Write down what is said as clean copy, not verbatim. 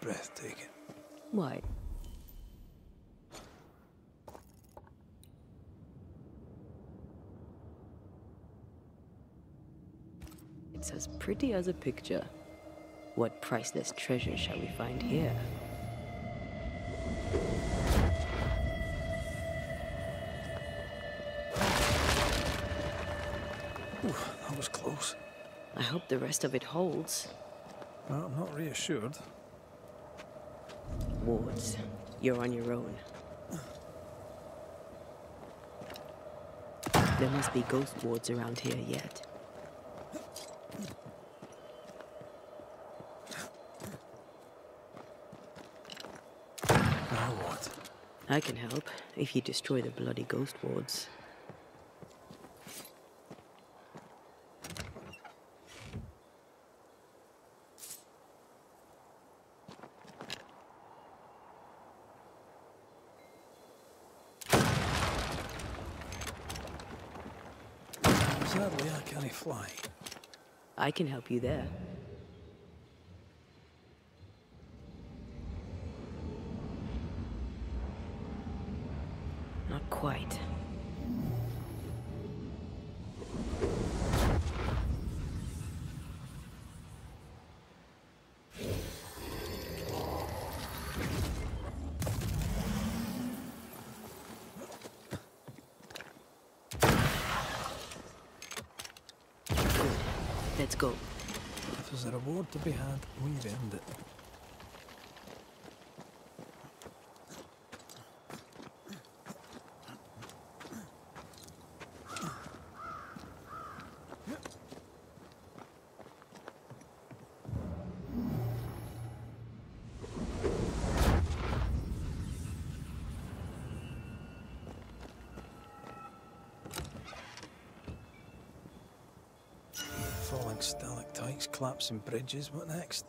Breathtaking. Why? It's as pretty as a picture. What priceless treasure shall we find here? Ooh, that was close. I hope the rest of it holds. Well, I'm not reassured. Wards, you're on your own. There must be ghost wards around here yet. Now what? I can help if you destroy the bloody ghost wards. Sadly, I can't fly. I can help you there. Not quite. Let's go. If there's a reward to be had, we've earned it. Stalactites, collapsing bridges, what next?